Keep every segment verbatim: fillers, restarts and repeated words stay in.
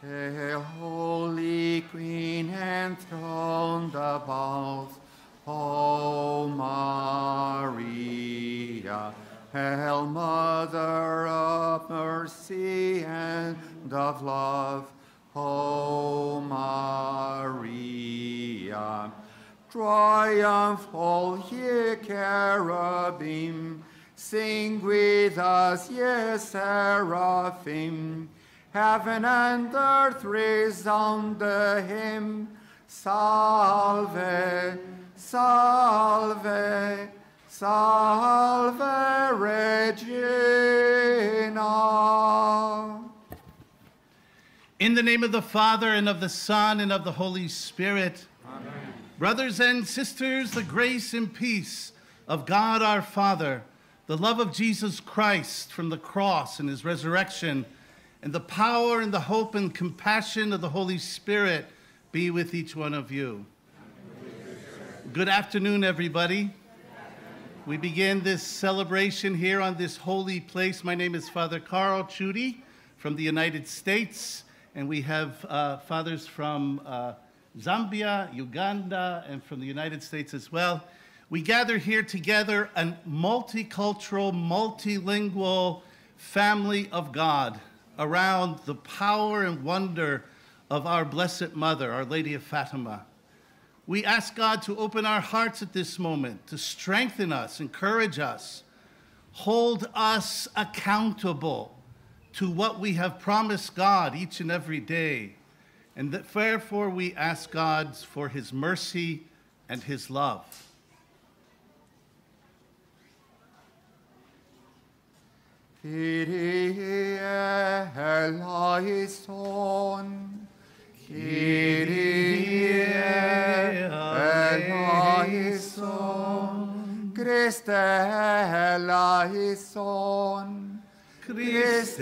Hail, holy Queen, enthroned above, O Maria. Hail, Mother of mercy and of love, O Maria. Triumph, all ye cherubim, sing with us, ye seraphim. Heaven and earth resound the hymn, Salve, Salve, Salve Regina. In the name of the Father, and of the Son, and of the Holy Spirit. Amen. Brothers and sisters, the grace and peace of God our Father, the love of Jesus Christ from the cross and his resurrection, and the power and the hope and compassion of the Holy Spirit be with each one of you. Good afternoon, everybody. We begin this celebration here on this holy place. My name is Father Carl Chudy from the United States, and we have uh, fathers from uh, Zambia, Uganda, and from the United States as well. We gather here together, a multicultural, multilingual family of God around the power and wonder of our Blessed Mother, Our Lady of Fatima. We ask God to open our hearts at this moment, to strengthen us, encourage us, hold us accountable to what we have promised God each and every day. And that therefore we ask God for his mercy and his love. Kyrie eleison. Kyrie eleison. Christe eleison. Christe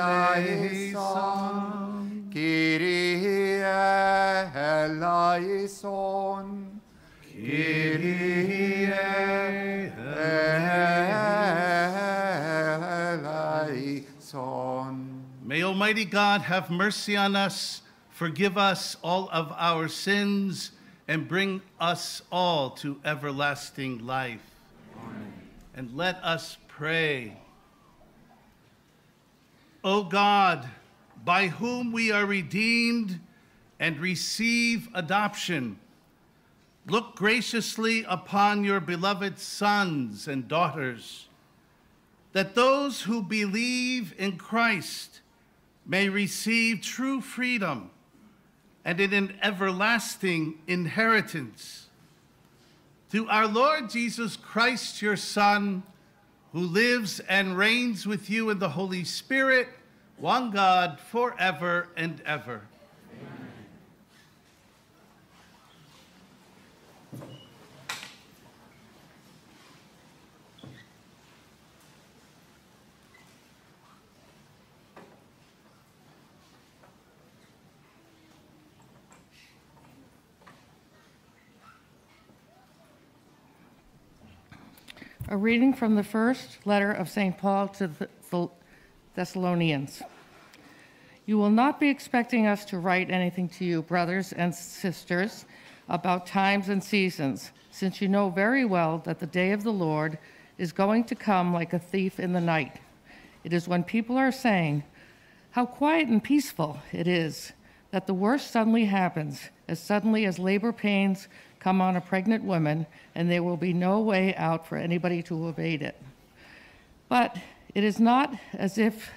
eleison. Kyrie eleison. Kyrie eleison. May Almighty God have mercy on us, forgive us all of our sins, and bring us all to everlasting life. Amen. And let us pray. O God, by whom we are redeemed and receive adoption, look graciously upon your beloved sons and daughters, that those who believe in Christ may receive true freedom and in an everlasting inheritance. Through our Lord Jesus Christ, your Son, who lives and reigns with you in the Holy Spirit, one God, forever and ever. A reading from the first letter of Saint Paul to the Thessalonians. You will not be expecting us to write anything to you, brothers and sisters, about times and seasons, since you know very well that the day of the Lord is going to come like a thief in the night. It is when people are saying, how quiet and peaceful it is, that the worst suddenly happens, as suddenly as labor pains come on a pregnant woman, and there will be no way out for anybody to evade it. But it is not as if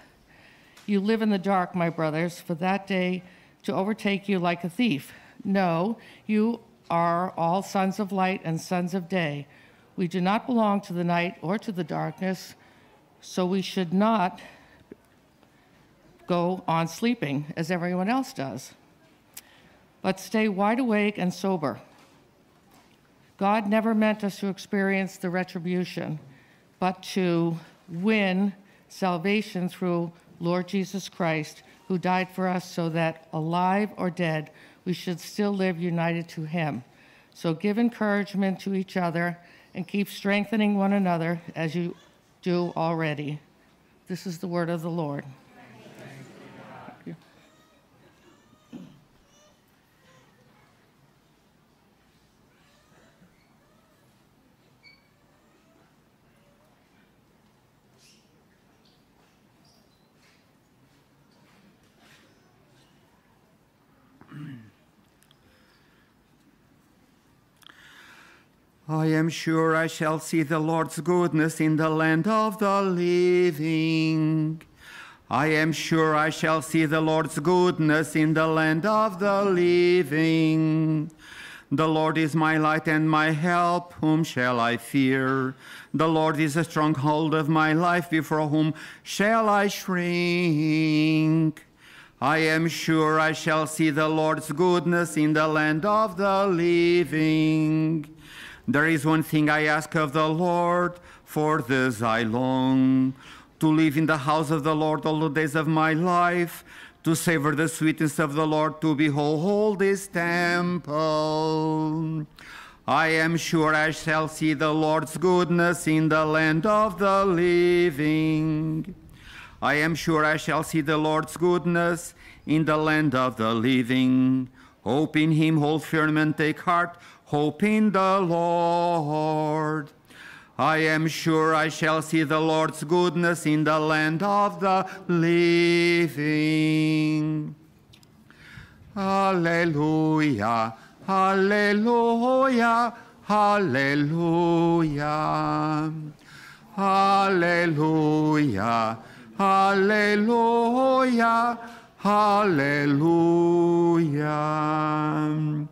you live in the dark, my brothers, for that day to overtake you like a thief. No, you are all sons of light and sons of day. We do not belong to the night or to the darkness, so we should not go on sleeping as everyone else does. But stay wide awake and sober. God never meant us to experience the retribution, but to win salvation through Lord Jesus Christ, who died for us so that, alive or dead, we should still live united to him. So give encouragement to each other and keep strengthening one another as you do already. This is the word of the Lord. I am sure I shall see the Lord's goodness in the land of the living. I am sure I shall see the Lord's goodness in the land of the living. The Lord is my light and my help, whom shall I fear? The Lord is a stronghold of my life, before whom shall I shrink? I am sure I shall see the Lord's goodness in the land of the living. There is one thing I ask of the Lord, for this I long, to live in the house of the Lord all the days of my life, to savor the sweetness of the Lord, to behold his temple. I am sure I shall see the Lord's goodness in the land of the living. I am sure I shall see the Lord's goodness in the land of the living. Hope in him, hold firm and take heart, hope in the Lord. I am sure I shall see the Lord's goodness in the land of the living. Alleluia, alleluia, alleluia. Alleluia, alleluia, alleluia.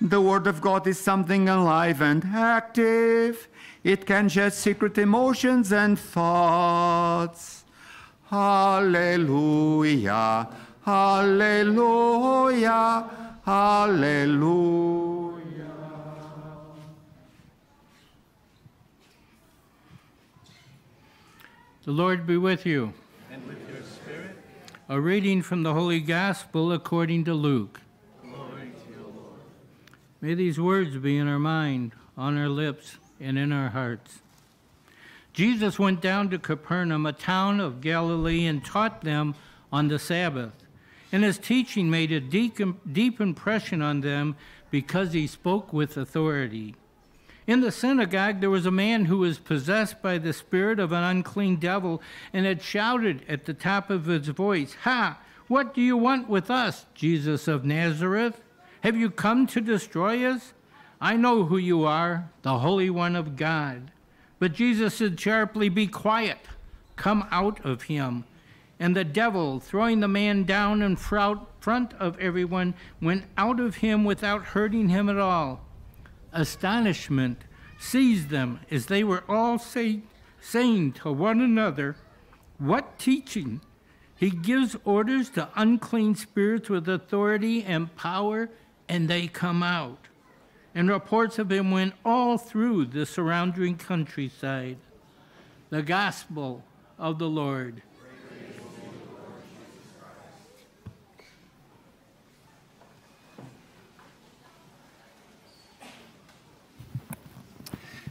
The Word of God is something alive and active. It can judge secret emotions and thoughts. Hallelujah, hallelujah, hallelujah. The Lord be with you. And with your spirit. A reading from the Holy Gospel according to Luke. Glory to you, Lord. May these words be in our mind, on our lips, and in our hearts. Jesus went down to Capernaum, a town of Galilee, and taught them on the Sabbath. And his teaching made a deep, deep impression on them because he spoke with authority. In the synagogue there was a man who was possessed by the spirit of an unclean devil and had shouted at the top of his voice, "Ha! What do you want with us, Jesus of Nazareth? Have you come to destroy us? I know who you are, the Holy One of God." But Jesus said sharply, "Be quiet, come out of him." And the devil, throwing the man down in front of everyone, went out of him without hurting him at all. Astonishment seized them as they were all say, saying to one another, "What teaching? He gives orders to unclean spirits with authority and power, and they come out." And reports of him went all through the surrounding countryside. The Gospel of the Lord. Praise to you, Lord Jesus Christ.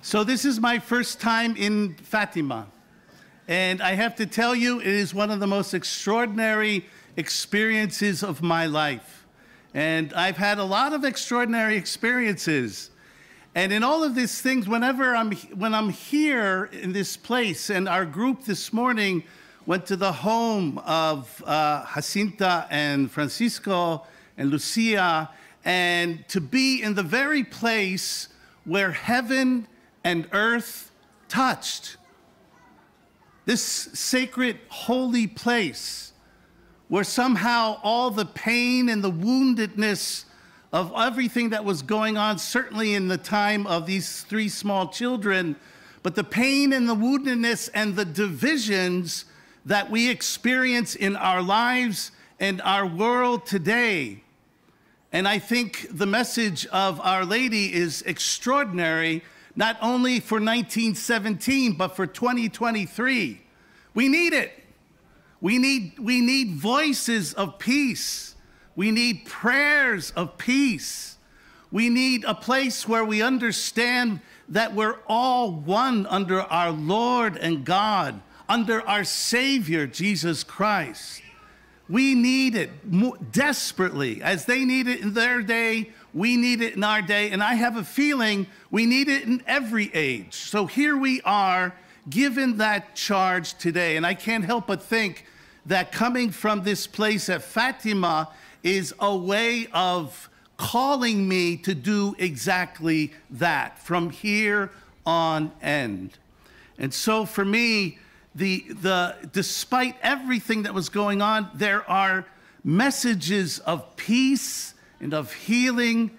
So this is my first time in Fátima. And I have to tell you, it is one of the most extraordinary experiences of my life. And I've had a lot of extraordinary experiences. And in all of these things, whenever I'm, when I'm here in this place, and our group this morning went to the home of uh, Jacinta and Francisco and Lucia, and to be in the very place where heaven and earth touched, this sacred, holy place, where somehow all the pain and the woundedness of everything that was going on, certainly in the time of these three small children, but the pain and the woundedness and the divisions that we experience in our lives and our world today. And I think the message of Our Lady is extraordinary, not only for nineteen seventeen, but for twenty twenty-three. We need it. We need, we need voices of peace. We need prayers of peace. We need a place where we understand that we're all one under our Lord and God, under our Savior, Jesus Christ. We need it desperately. As they need it in their day, we need it in our day. And I have a feeling we need it in every age. So here we are, given that charge today. And I can't help but think that coming from this place at Fátima is a way of calling me to do exactly that from here on end. And so for me, the, the, despite everything that was going on, there are messages of peace and of healing.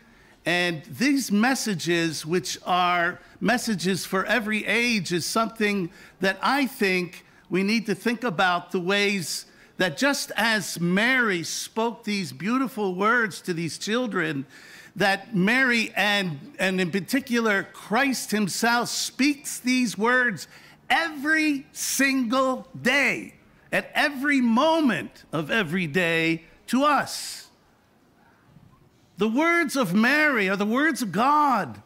And these messages, which are messages for every age, is something that I think we need to think about, the ways that just as Mary spoke these beautiful words to these children, that Mary and, and in particular Christ himself speaks these words every single day, at every moment of every day to us. The words of Mary are the words of God.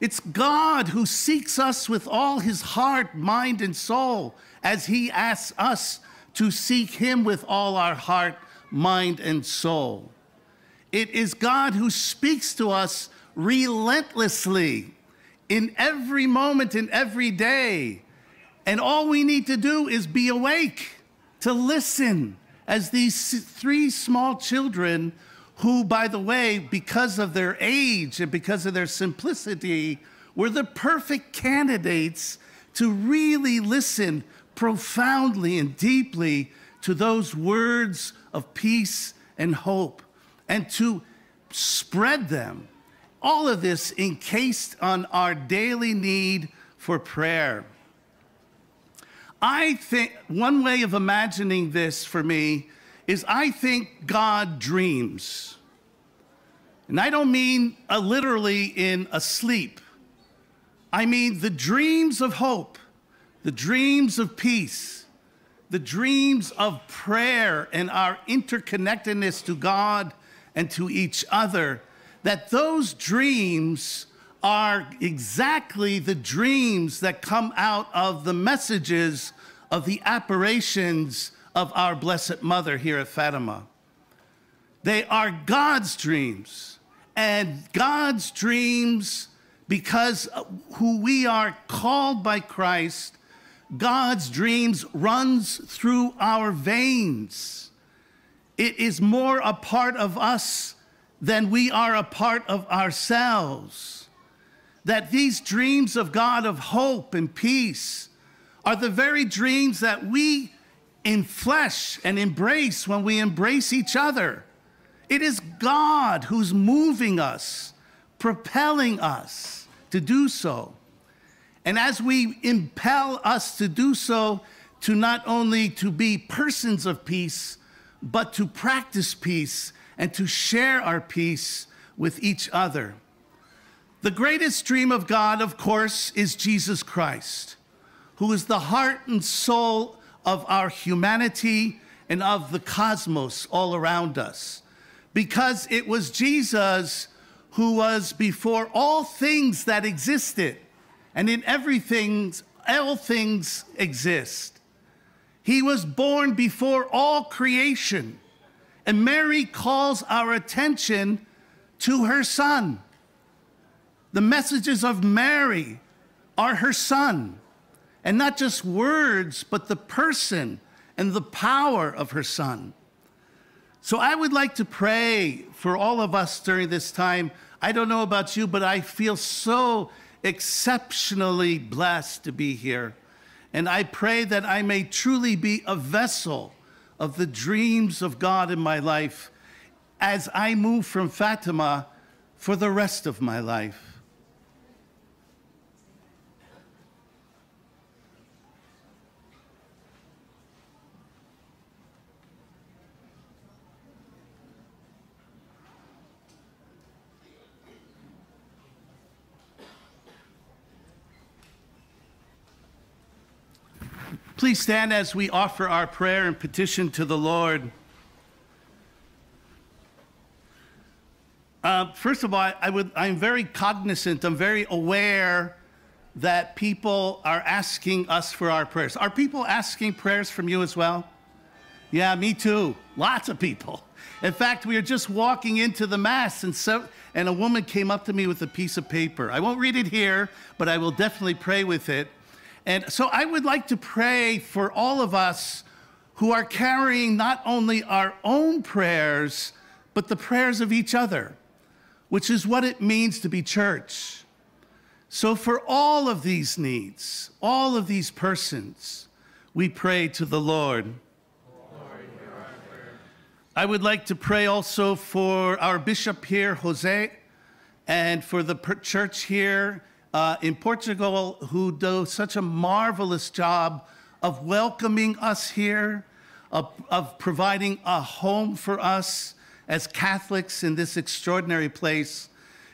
It's God who seeks us with all his heart, mind, and soul, as he asks us to seek him with all our heart, mind, and soul. It is God who speaks to us relentlessly in every moment, in every day. And all we need to do is be awake, to listen, as these three small children who, by the way, because of their age and because of their simplicity, were the perfect candidates to really listen profoundly and deeply to those words of peace and hope, and to spread them. All of this encased on our daily need for prayer. I think one way of imagining this for me is I think God dreams. And I don't mean a literally in a sleep. I mean the dreams of hope, the dreams of peace, the dreams of prayer and our interconnectedness to God and to each other, that those dreams are exactly the dreams that come out of the messages of the apparitions of our Blessed Mother here at Fatima. They are God's dreams, and God's dreams, because who we are called by Christ, God's dreams runs through our veins. It is more a part of us than we are a part of ourselves. That these dreams of God of hope and peace are the very dreams that we in flesh and embrace when we embrace each other. It is God who's moving us, propelling us to do so. And as we impel us to do so, to not only to be persons of peace, but to practice peace and to share our peace with each other. The greatest dream of God, of course, is Jesus Christ, who is the heart and soul of our humanity and of the cosmos all around us. Because it was Jesus who was before all things that existed, and in everything, all things exist. He was born before all creation. And Mary calls our attention to her son. The messages of Mary are her son. And not just words, but the person and the power of her son. So I would like to pray for all of us during this time. I don't know about you, but I feel so exceptionally blessed to be here. And I pray that I may truly be a vessel of the dreams of God in my life as I move from Fatima for the rest of my life. Please stand as we offer our prayer and petition to the Lord. Uh, first of all, I, I would, I'm very cognizant, I'm very aware that people are asking us for our prayers. Are people asking prayers from you as well? Yeah, me too. Lots of people. In fact, we were just walking into the Mass, and, so, and a woman came up to me with a piece of paper. I won't read it here, but I will definitely pray with it. And so I would like to pray for all of us who are carrying not only our own prayers, but the prayers of each other, which is what it means to be church. So for all of these needs, all of these persons, we pray to the Lord. Lord, hear our prayer. I would like to pray also for our Bishop Pierre Jose and for the church here uh, in Portugal, who do such a marvelous job of welcoming us here, of, of providing a home for us as Catholics in this extraordinary place.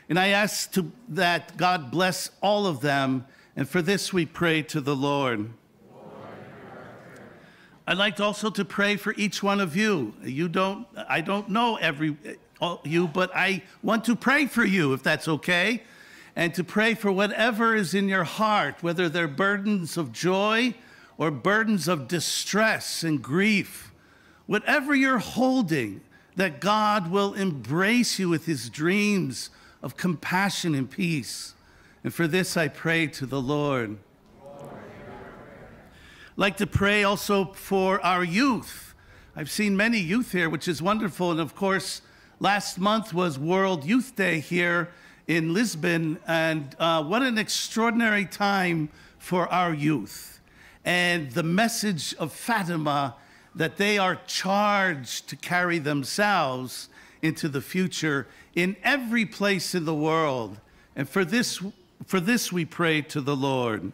And I ask to, that God bless all of them, and for this we pray to the Lord. I'd like also to pray for each one of you. You don't, I don't know every all you, but I want to pray for you, if that's okay, and to pray for whatever is in your heart, whether they're burdens of joy or burdens of distress and grief. Whatever you're holding, that God will embrace you with his dreams of compassion and peace. And for this I pray to the Lord. Like to pray also for our youth. I've seen many youth here, which is wonderful. And of course, last month was World Youth Day here in Lisbon. And uh, what an extraordinary time for our youth. And the message of Fátima, that they are charged to carry themselves into the future in every place in the world. And for this, for this we pray to the Lord.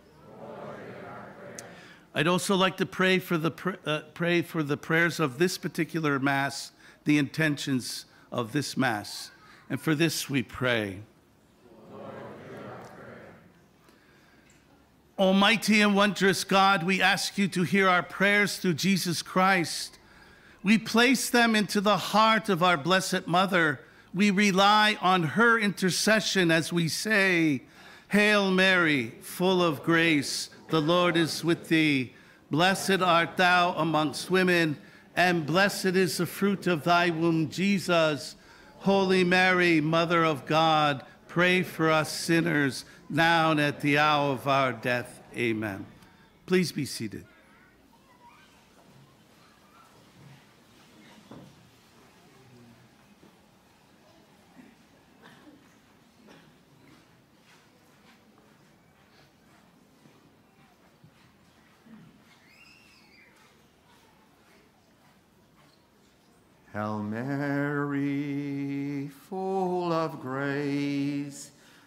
I'd also like to pray for the uh, pray for the prayers of this particular Mass, the intentions of this Mass. And for this we pray. Lord, hear our prayer. Almighty and wondrous God, we ask you to hear our prayers through Jesus Christ. We place them into the heart of our Blessed Mother. We rely on her intercession as we say, Hail Mary, full of grace, the Lord is with thee. Blessed art thou amongst women, and blessed is the fruit of thy womb, Jesus. Holy Mary, Mother of God, pray for us sinners, now and at the hour of our death. Amen. Please be seated. Hail Mary, full of grace,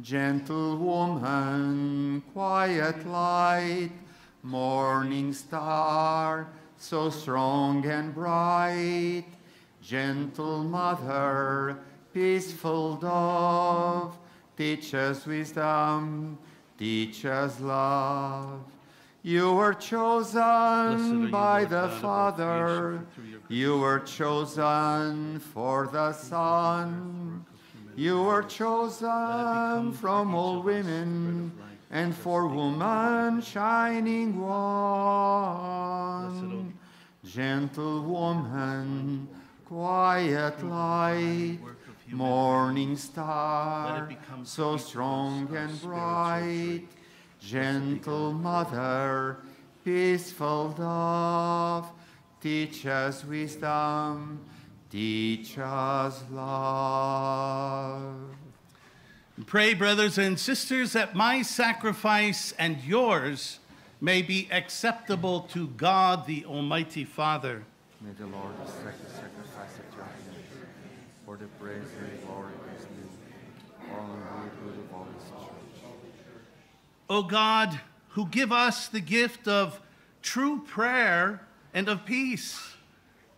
Gentle woman, quiet light, morning star, so strong and bright. Gentle mother, peaceful dove, teach us wisdom, teach us love. You were chosen by the Father. You were chosen for the Son. You were chosen from all women and for woman shining one. Gentle woman, quiet light, morning star, so strong and bright. Gentle mother, peaceful dove, teach us wisdom, teach us love. Pray, brothers and sisters, that my sacrifice and yours may be acceptable to God, the Almighty Father. May the Lord accept the sacrifice of your hands for the praise and glory of his name, all in the good of all his children. O God, who give us the gift of true prayer and of peace,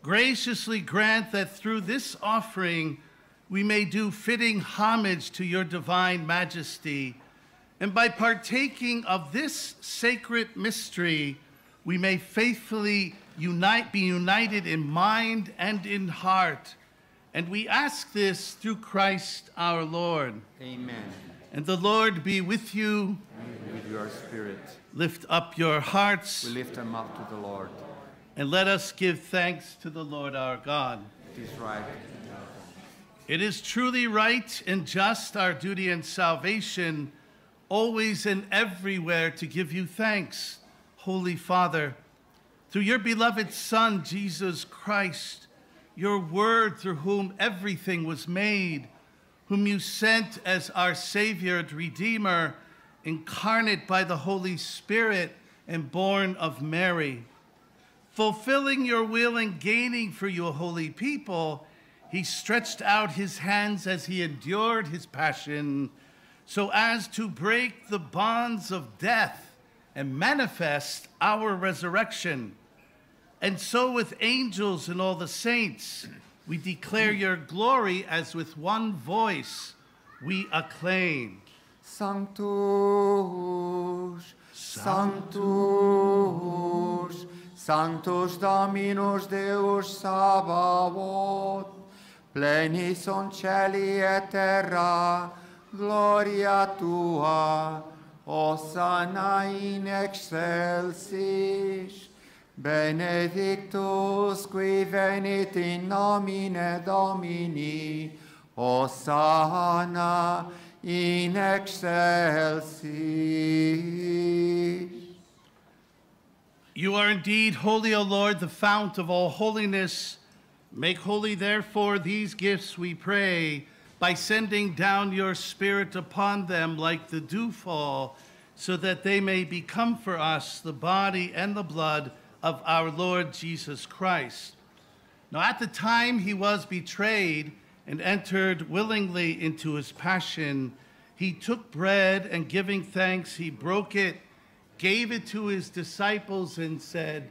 graciously grant that through this offering we may do fitting homage to your divine majesty, and by partaking of this sacred mystery, we may faithfully unite, be united in mind and in heart And we ask this through Christ our Lord. Amen. And the Lord be with you. And with your spirit. Lift up your hearts. We lift them up to the Lord. And let us give thanks to the Lord our God. It is right. It is truly right and just, our duty and salvation, always and everywhere to give you thanks, Holy Father, through your beloved Son, Jesus Christ, your word through whom everything was made, whom you sent as our Savior and Redeemer, incarnate by the Holy Spirit and born of Mary. Fulfilling your will and gaining for you a holy people, he stretched out his hands as he endured his passion, so as to break the bonds of death and manifest our resurrection. And so with angels and all the saints, we declare your glory as with one voice we acclaim. Sanctus, Sanctus, Sanctus Dominus Deus Sabaoth, pleni sunt celi et terra, gloria tua, Hosanna in excelsis, benedictus qui venit in nomine Domini, Hosanna in excelsis. You are indeed holy, O Lord, the fount of all holiness. Make holy, therefore, these gifts, we pray, by sending down your Spirit upon them like the dewfall, so that they may become for us the body and the blood of our Lord Jesus Christ. Now at the time he was betrayed and entered willingly into his passion, he took bread and giving thanks, he broke it, gave it to his disciples and said,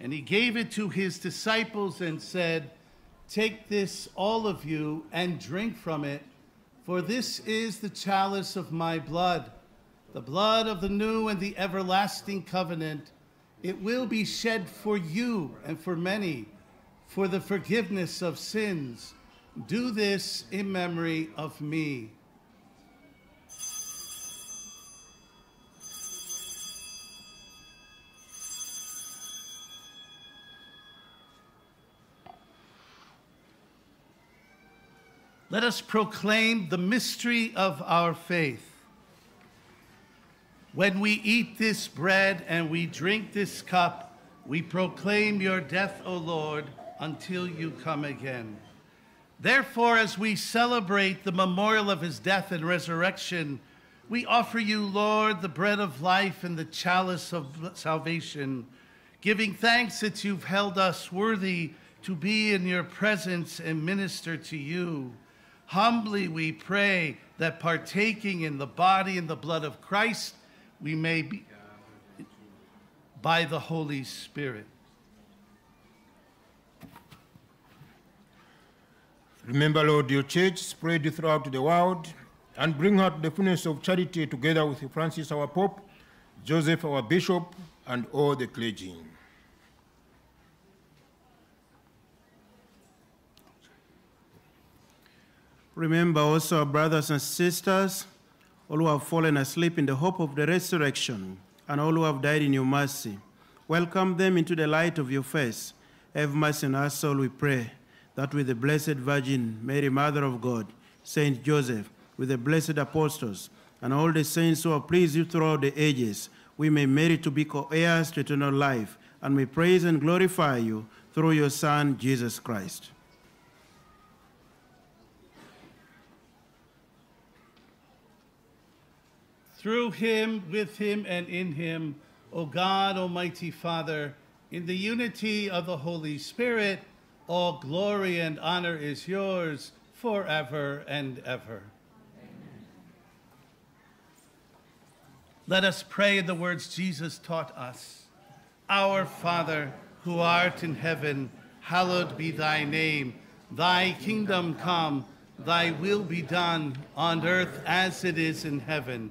and he gave it to his disciples and said, "Take this, all of you, and drink from it. For this is the chalice of my blood, the blood of the new and the everlasting covenant. It will be shed for you and for many, for the forgiveness of sins. Do this in memory of me." Let us proclaim the mystery of our faith. When we eat this bread and we drink this cup, we proclaim your death, O Lord, until you come again. Therefore, as we celebrate the memorial of his death and resurrection, we offer you, Lord, the bread of life and the chalice of salvation, giving thanks that you've held us worthy to be in your presence and minister to you. Humbly we pray that partaking in the body and the blood of Christ, we may be by the Holy Spirit. Remember, Lord, your church spread throughout the world, and bring out the fullness of charity together with Francis our Pope, Joseph our Bishop, and all the clergy. Remember also our brothers and sisters, all who have fallen asleep in the hope of the resurrection, and all who have died in your mercy. Welcome them into the light of your face. Have mercy on us all, we pray, that with the Blessed Virgin Mary, Mother of God, Saint Joseph, with the blessed apostles, and all the saints who have pleased you throughout the ages, we may merit to be co-heirs to eternal life, and may praise and glorify you through your Son, Jesus Christ. Through him, with him, and in him, O God, Almighty Father, in the unity of the Holy Spirit, all glory and honor is yours forever and ever. Let us pray the words Jesus taught us. Our Father, who art in heaven, hallowed be thy name. Thy kingdom come, thy will be done on earth as it is in heaven.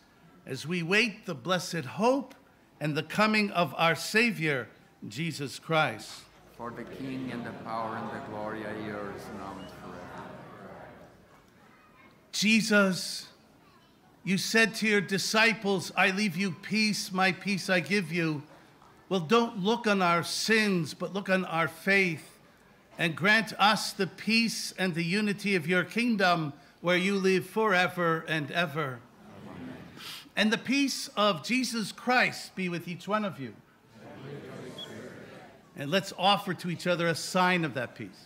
as we wait the blessed hope and the coming of our Savior, Jesus Christ. For the King and the power and the glory are yours now and forever. Jesus, you said to your disciples, I leave you peace, my peace I give you. Well, don't look on our sins, but look on our faith, and grant us the peace and the unity of your kingdom where you live forever and ever. Amen. And the peace of Jesus Christ be with each one of you. And let's offer to each other a sign of that peace.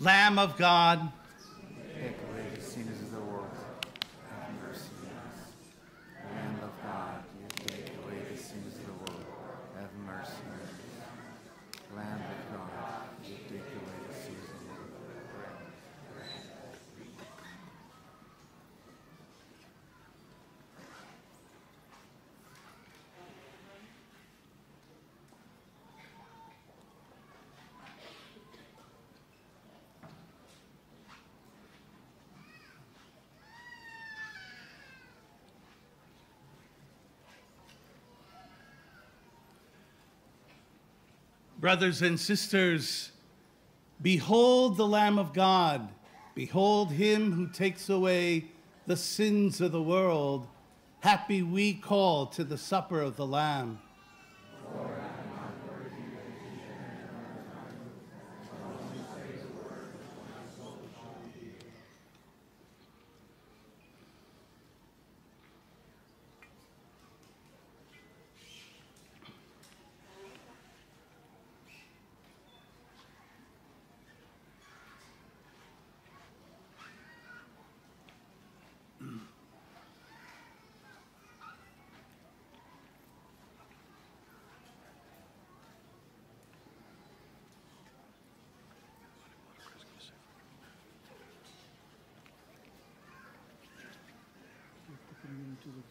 Lamb of God, take away the sins of the world, have mercy on us. Lamb of God, you take away the sins of the world, have mercy on us. Lamb of God, you take away the sins of the world. Brothers and sisters, behold the Lamb of God. Behold him who takes away the sins of the world. Happy we call to the supper of the Lamb.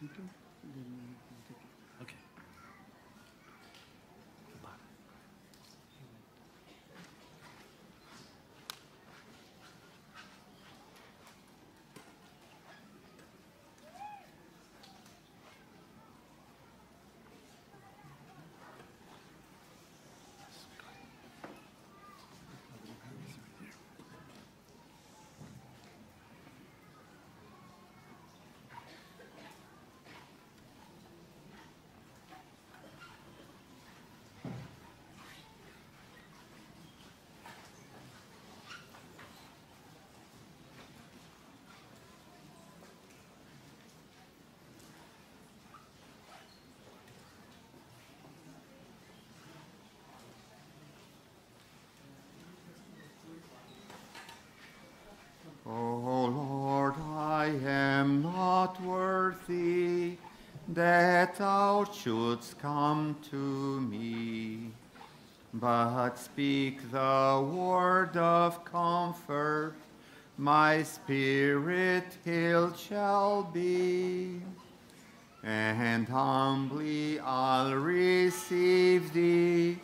Okay. O Lord, I am not worthy that thou shouldst come to me, but speak the word of comfort, my spirit healed shall be. And humbly I'll receive thee,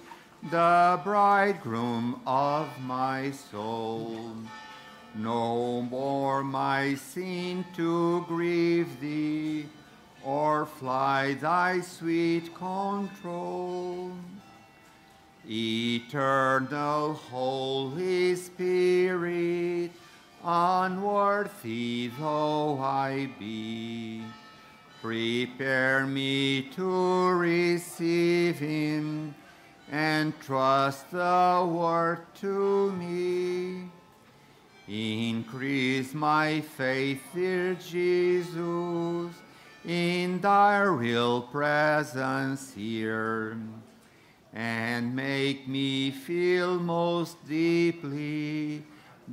the bridegroom of my soul. No more my sin to grieve thee, or fly thy sweet control. Eternal Holy Spirit, unworthy though I be, prepare me to receive him, and trust the word to me. Increase my faith, dear Jesus, in thy real presence here, and make me feel most deeply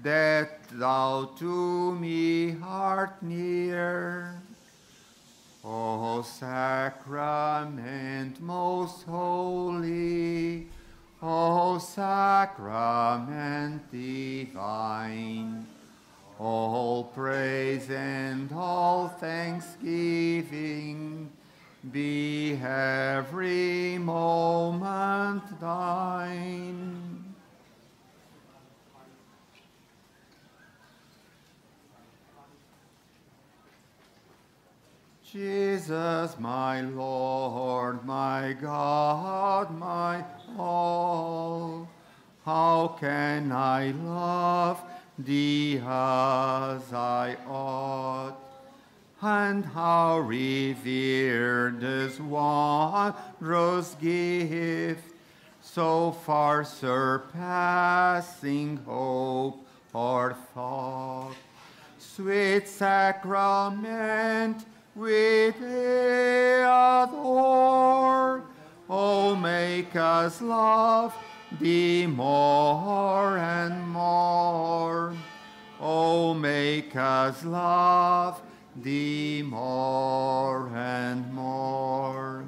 that thou to me art near. O sacrament most holy, O sacrament divine, all praise and all thanksgiving be every moment thine. Jesus, my Lord, my God, my all, how can I love thee as I ought, and how revere this wondrous gift, so far surpassing hope or thought. Sweet sacrament, we thee adore, oh, make us love thee more and more. Oh, make us love thee more and more.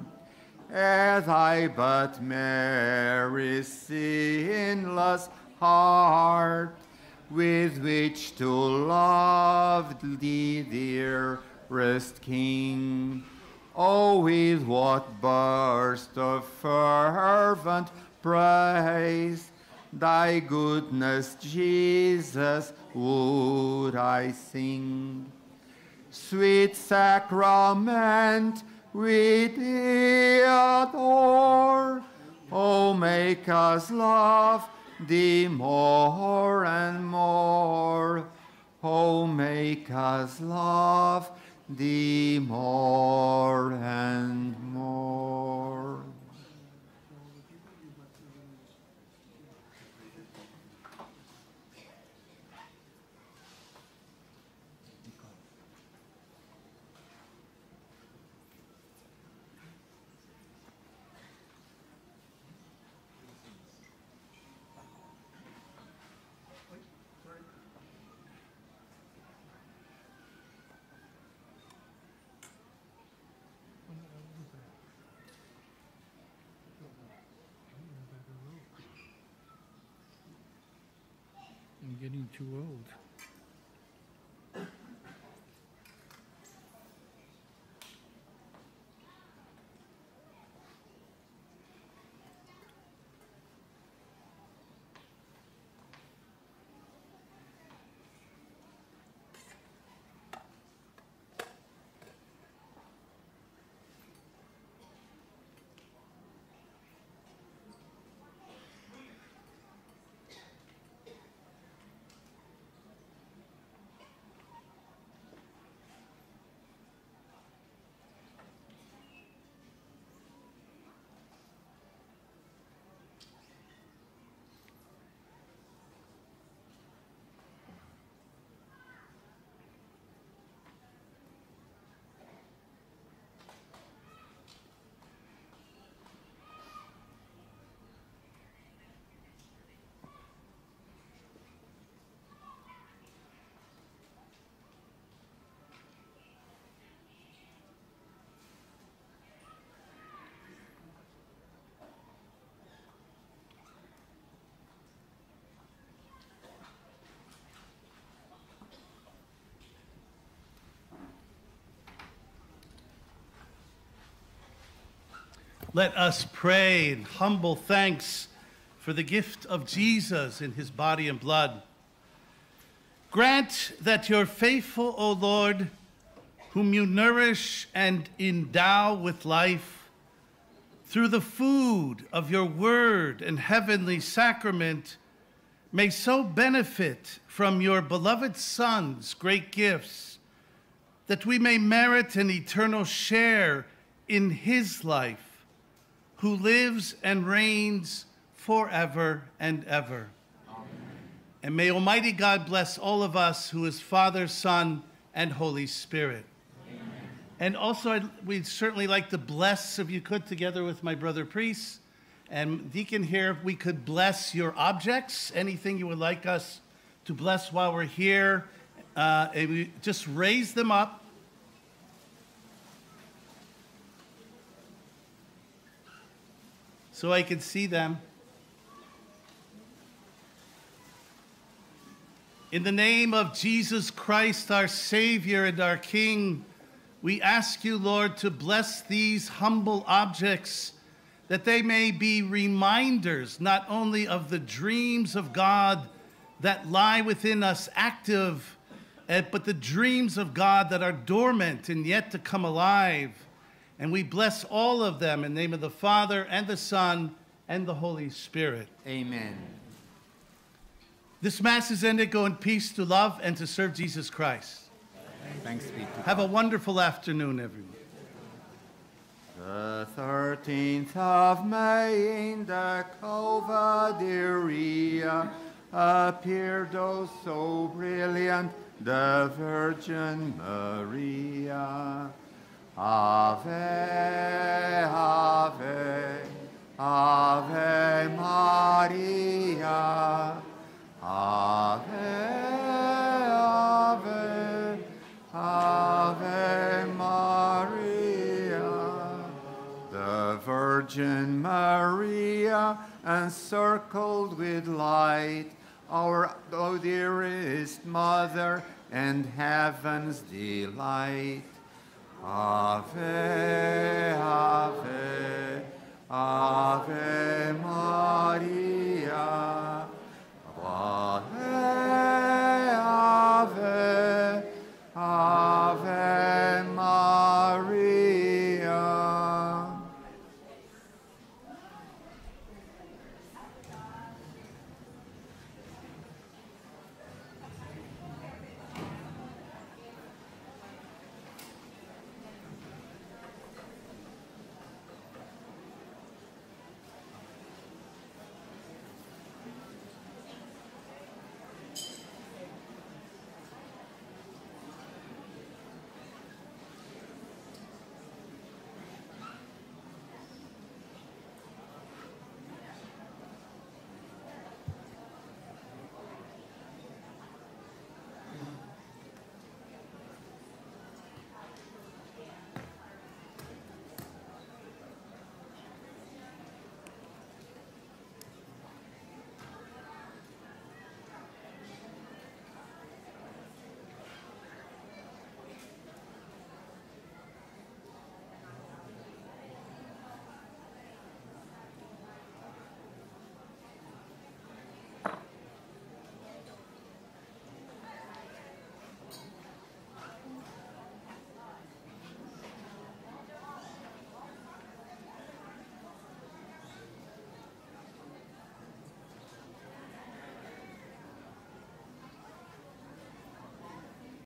As I but Mary's sinless heart, with which to love thee, dear Rest King, oh, with what burst of fervent praise thy goodness, Jesus, would I sing. Sweet sacrament, we thee adore, oh, make us love thee more and more. Oh, make us love thee more and more. Getting too old. Let us pray in humble thanks for the gift of Jesus in his body and blood. Grant that your faithful, O Lord, whom you nourish and endow with life, through the food of your word and heavenly sacrament, may so benefit from your beloved Son's great gifts that we may merit an eternal share in his life, who lives and reigns forever and ever. Amen. And may Almighty God bless all of us, who is Father, Son, and Holy Spirit. Amen. And also, I'd, we'd certainly like to bless, if you could, together with my brother priests and deacon here, if we could bless your objects, anything you would like us to bless while we're here. Uh, and we just raise them up. So I can see them. In the name of Jesus Christ, our Savior and our King, we ask you, Lord, to bless these humble objects, that they may be reminders not only of the dreams of God that lie within us active, but the dreams of God that are dormant and yet to come alive. And we bless all of them in the name of the Father and the Son and the Holy Spirit. Amen. This Mass is ended. Go in peace to love and to serve Jesus Christ. Thanks be to God. Have a wonderful afternoon, everyone. The thirteenth of May in the Cova da Iria appeared, oh so brilliant, the Virgin Maria. Ave, Ave, Ave Maria. Ave, Ave, Ave Maria. The Virgin Maria, encircled with light, our oh, dearest Mother and heaven's delight. Ave, Ave, Ave